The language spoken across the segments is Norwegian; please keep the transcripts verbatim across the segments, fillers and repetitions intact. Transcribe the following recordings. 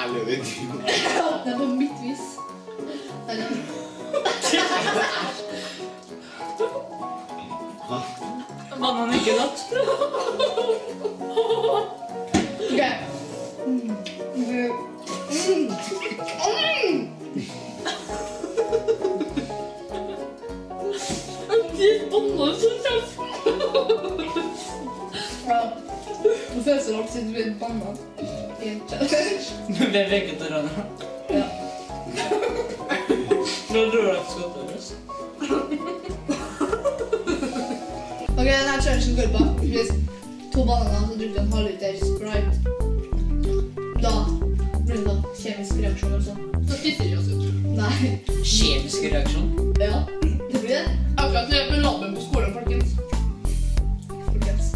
Jeg lever i tiden. Jeg åpner på mitt vis. Hva? Mannen ikke natt. Ok. De båndene som kjøper. Ja. Det føles så rart siden du blir bannet. Du ble vekket til Rana. Ja. Nå drar jeg til Røs. Ok, denne challengen går på. Hvis to bananer som drukker en halv liter Sprite, da blir det kjemiske reaksjoner og sånn. Da spiser vi oss ut. Nei. Kjemiske reaksjoner? Ja, det blir det. Akkurat når jeg er på labben på skolen, folkens. Folkens.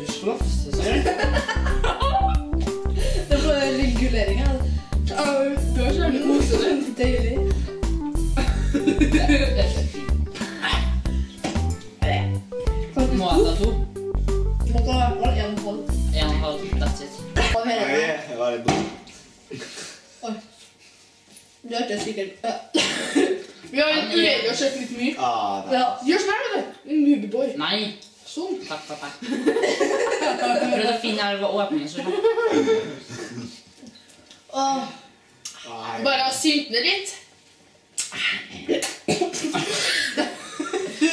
Du slåss, det ser du. Regulering her. Au, du har kjærlig moser den til deilig. Må jeg ta to? Du må ta i hvert fall en halv. En halv, that's it. Oi, jeg var litt dårlig. Oi. Du har ikke sikkert. Vi har litt uredige og kjøpt litt mye. Gjør sånn her, vet du. Movieboy. Nei. Sånn. Takk, takk, takk. Prøv å finne her hva åpningen så sånn. Åh, bare syntene litt.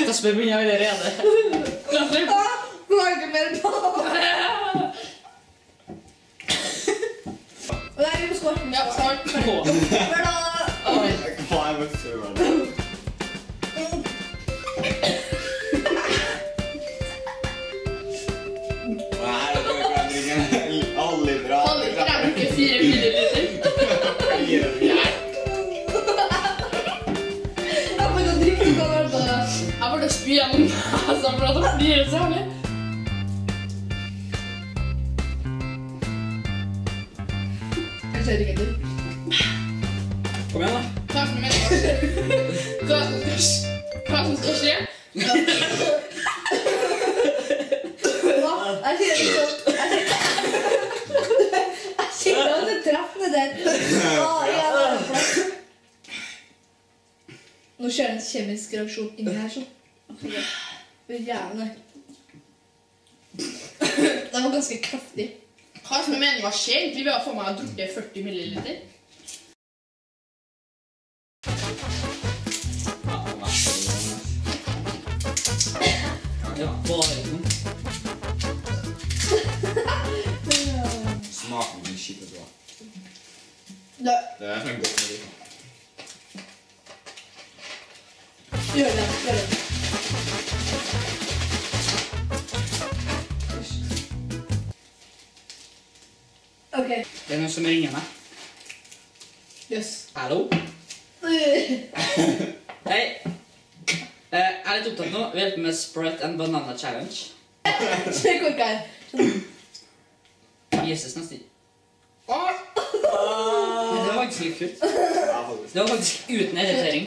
Kasper begynner allerede. Kasper? Åh, nå har jeg ikke mer på. Nei, vi må skåre. Ja, snart. Hør da. Hva er det som er det? Nei, det er bra drikken. Alle bra. Alle bra. Jeg bruker fire milliliter. Vi er noen masse for at det blir så herlig. Jeg ser ikke til. Kom igjen da. Hva som skal skje? Hva som skal skje? Hva? Jeg sier det ikke. Jeg sier at det treffende der. Nå skjer det en kjemisk reaksjon inni her sånn. Det var ganske kraftig. Hva som jeg mener var skjer? Vi har for meg å drukke førti milliliter. Det var bare noen. Smaken blir skikkelig bra. Det er en god mening. Gjør det, gjør det. Ok. Det er noen som ringer meg. Yes. Hallo? Hei. Jeg er litt opptatt nå. Vi hjelper med Sprite and Banana Challenge. Sjekk hvor ikke her. Jesus, nesten. Det var faktisk litt kult. Det var faktisk uten irritering.